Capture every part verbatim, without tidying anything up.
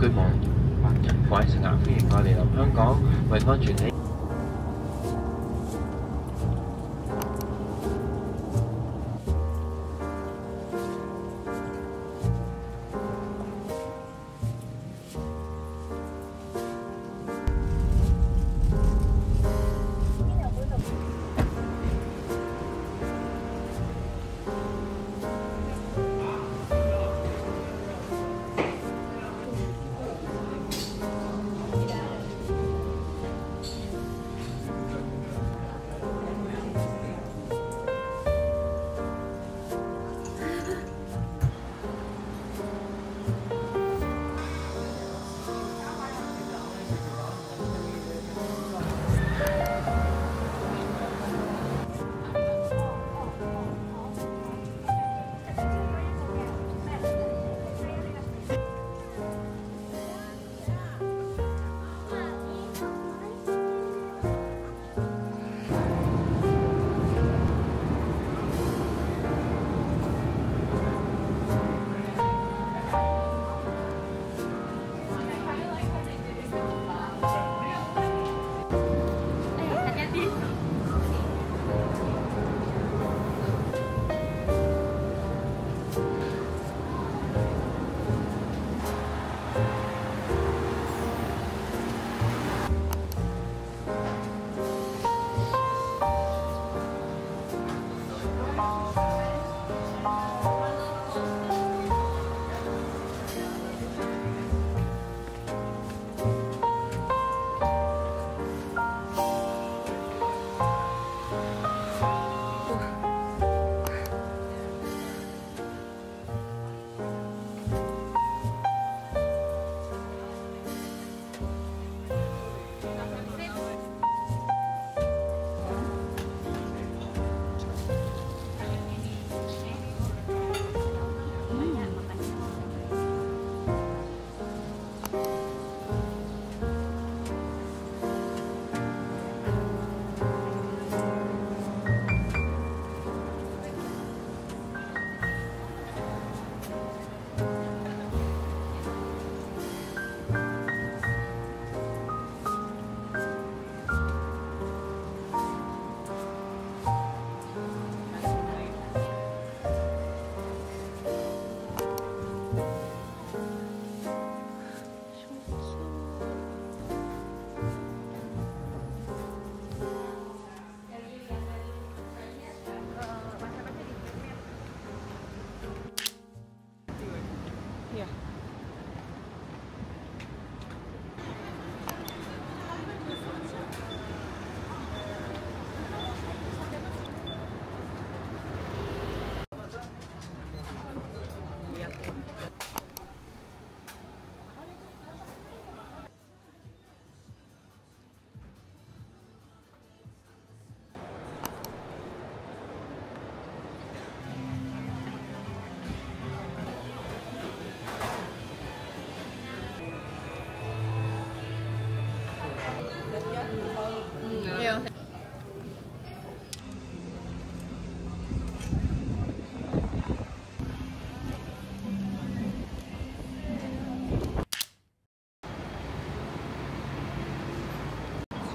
居網或者改姓啊，歡迎我哋嚟香港為安全起。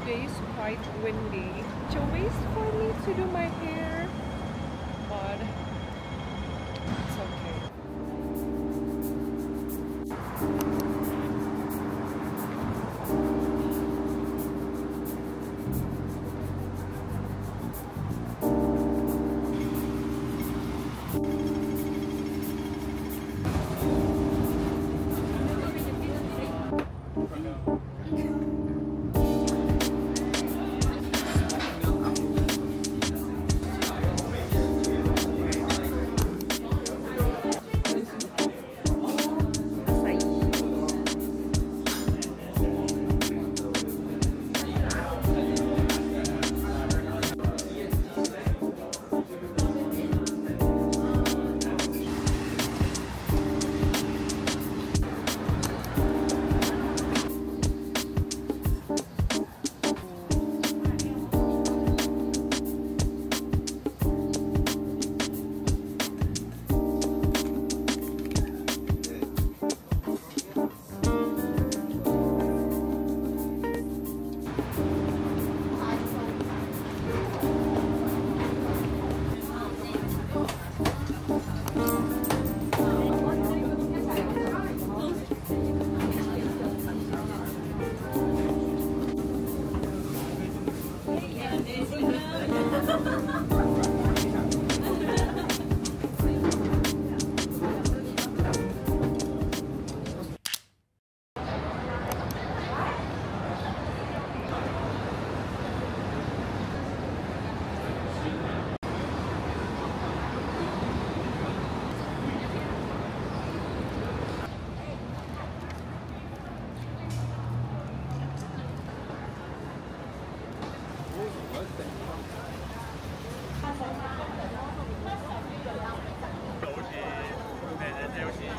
It's quite windy. It's a waste for me to do my hair, but it's okay.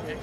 Bye.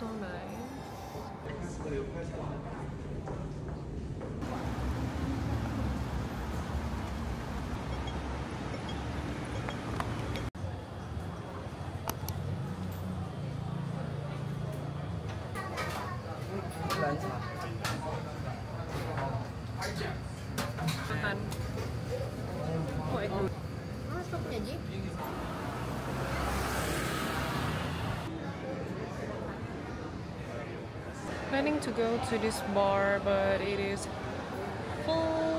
so nice. Planning to go to this bar, but it is full.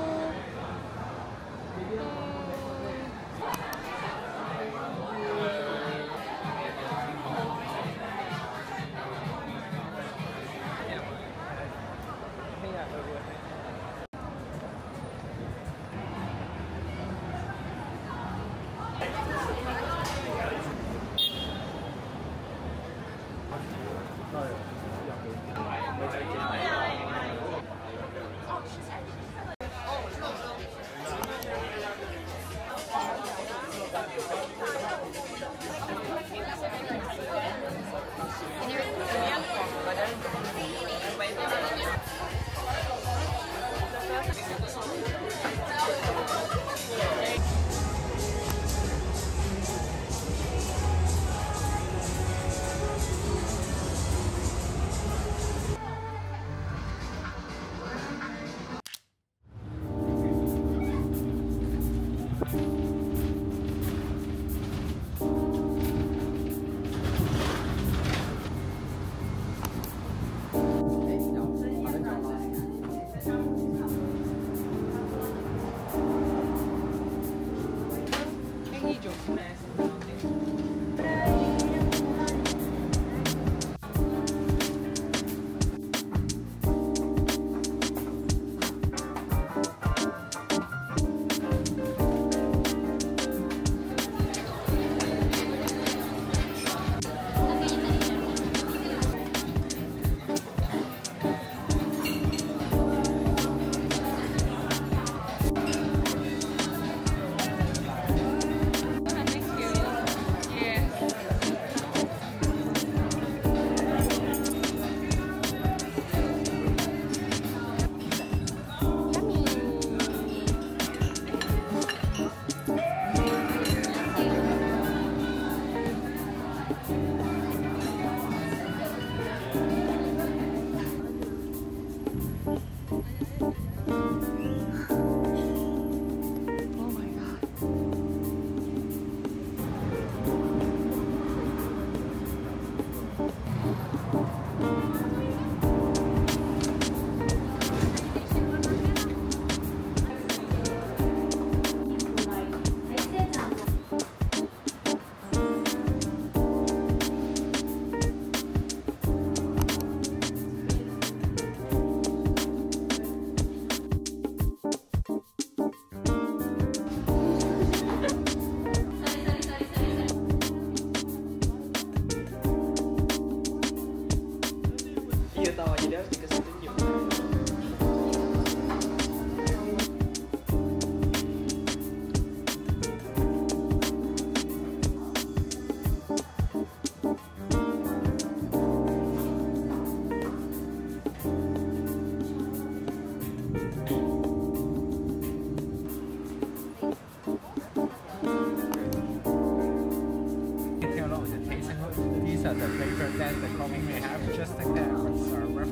These are the favorite bands that Komi may have, just like that on server.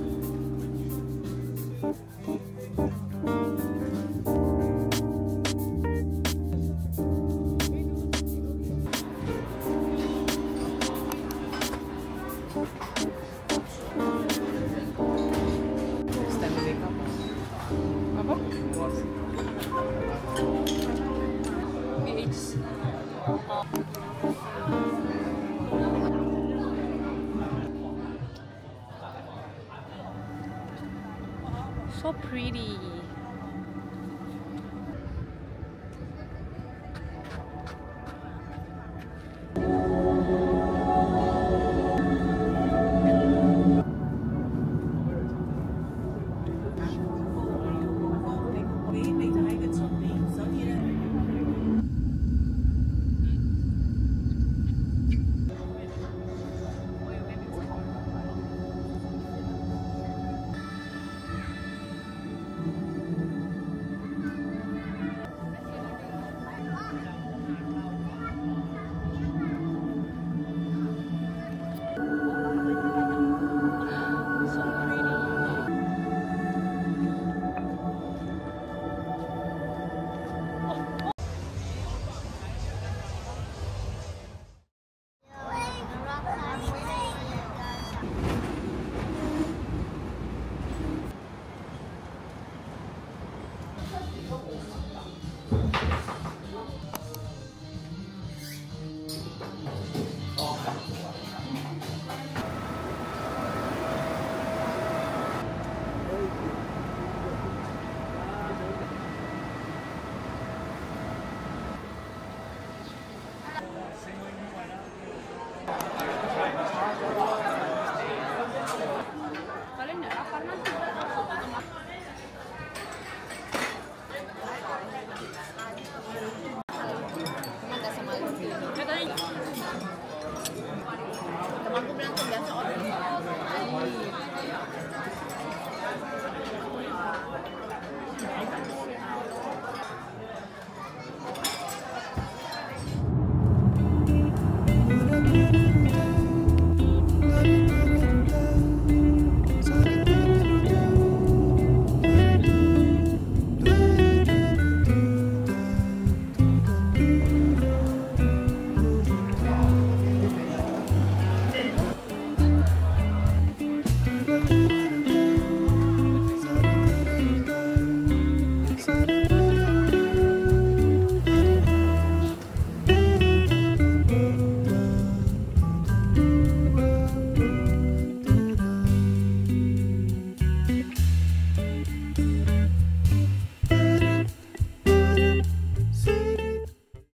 So pretty.